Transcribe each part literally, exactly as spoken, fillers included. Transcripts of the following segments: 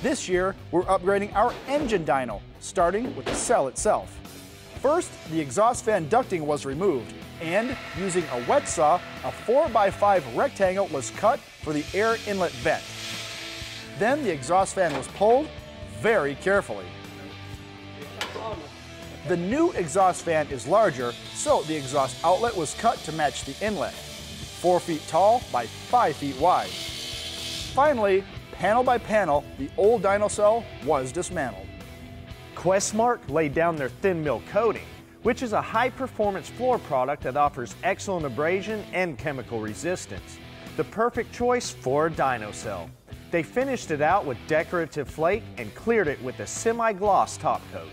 This year, we're upgrading our engine dyno, starting with the cell itself. First, the exhaust fan ducting was removed, and using a wet saw, a four by five rectangle was cut for the air inlet vent. Then the exhaust fan was pulled very carefully. The new exhaust fan is larger, so the exhaust outlet was cut to match the inlet, four feet tall by five feet wide. Finally, panel by panel, the old dyno cell was dismantled. Questmark laid down their thin mill coating, which is a high-performance floor product that offers excellent abrasion and chemical resistance. The perfect choice for a dyno cell. They finished it out with decorative flake and cleared it with a semi-gloss top coat.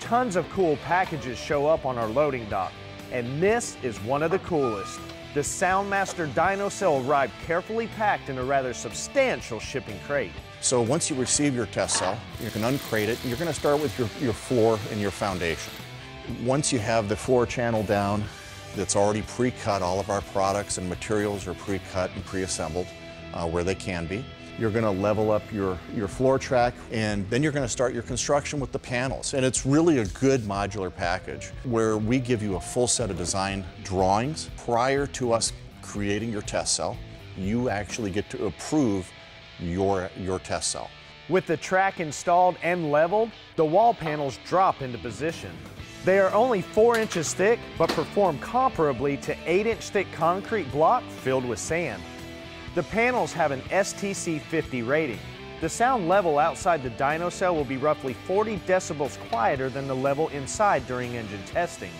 Tons of cool packages show up on our loading dock, and this is one of the coolest. The SoundMaster Dino Cell arrived carefully packed in a rather substantial shipping crate. So once you receive your test cell, you can uncrate it, and you're going to start with your, your floor and your foundation. Once you have the floor channel down, that's already pre-cut, all of our products and materials are pre-cut and pre-assembled uh, where they can be. You're going to level up your, your floor track, and then you're going to start your construction with the panels. And it's really a good modular package where we give you a full set of design drawings. Prior to us creating your test cell, you actually get to approve your, your test cell. With the track installed and leveled, the wall panels drop into position. They are only four inches thick, but perform comparably to eight inch thick concrete block filled with sand. The panels have an S T C fifty rating. The sound level outside the dyno cell will be roughly forty decibels quieter than the level inside during engine testing.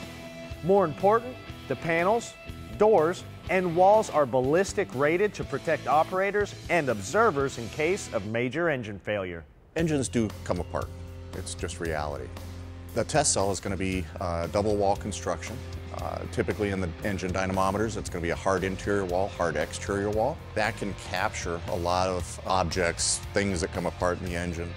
More important, the panels, doors, and walls are ballistic rated to protect operators and observers in case of major engine failure. Engines do come apart. It's just reality. The test cell is going to be uh, double wall construction. Uh, typically in the engine dynamometers, it's going to be a hard interior wall, hard exterior wall. That can capture a lot of objects, things that come apart in the engine.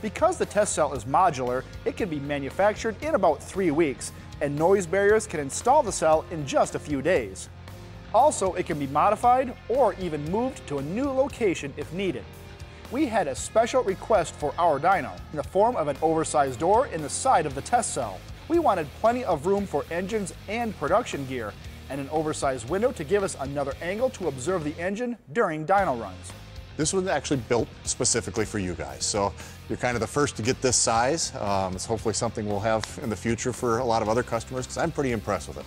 Because the test cell is modular, it can be manufactured in about three weeks, and noise barriers can install the cell in just a few days. Also, it can be modified or even moved to a new location if needed. We had a special request for our dyno in the form of an oversized door in the side of the test cell. We wanted plenty of room for engines and production gear, and an oversized window to give us another angle to observe the engine during dyno runs. This was actually built specifically for you guys, so you're kind of the first to get this size. Um, it's hopefully something we'll have in the future for a lot of other customers, because I'm pretty impressed with it.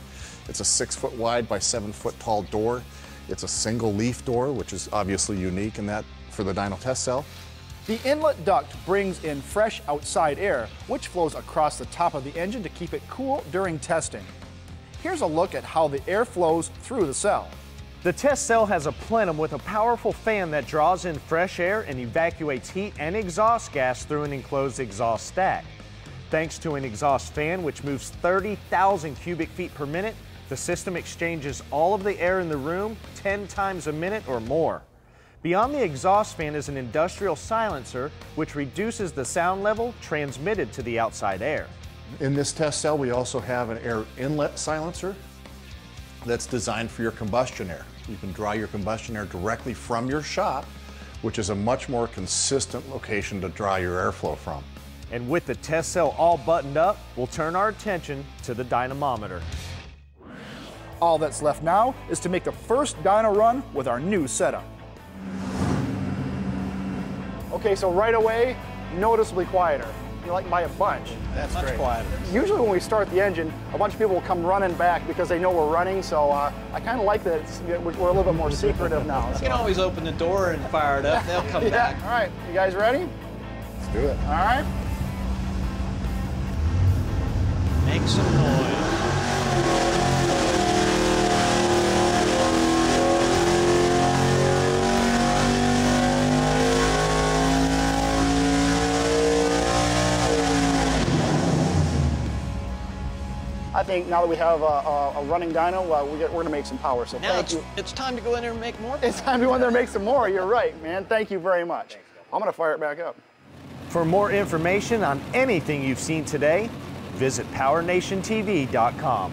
It's a six foot wide by seven foot tall door. It's a single leaf door, which is obviously unique in that for the dyno test cell. The inlet duct brings in fresh outside air, which flows across the top of the engine to keep it cool during testing. Here's a look at how the air flows through the cell. The test cell has a plenum with a powerful fan that draws in fresh air and evacuates heat and exhaust gas through an enclosed exhaust stack. Thanks to an exhaust fan which moves thirty thousand cubic feet per minute, the system exchanges all of the air in the room ten times a minute or more. Beyond the exhaust fan is an industrial silencer, which reduces the sound level transmitted to the outside air. In this test cell, we also have an air inlet silencer that's designed for your combustion air. You can draw your combustion air directly from your shop, which is a much more consistent location to draw your airflow from. And with the test cell all buttoned up, we'll turn our attention to the dynamometer. All that's left now is to make the first dyno run with our new setup. Okay, so right away, noticeably quieter, you know, like by a bunch. That's much great. Quieter. Usually when we start the engine, a bunch of people will come running back because they know we're running, so uh, I kind of like that it's, we're a little bit more secretive now. So. You can always open the door and fire it up, they'll come yeah. back. All right, you guys ready? Let's do it. All right. Make some noise. I think now that we have a, a, a running dyno, uh, we get, we're gonna make some power, so now thank it's, you. It's time to go in there and make more? It's time to go in there and make some more, you're right, man. Thank you very much. Thanks, I'm gonna fire it back up. For more information on anything you've seen today, visit power nation T V dot com.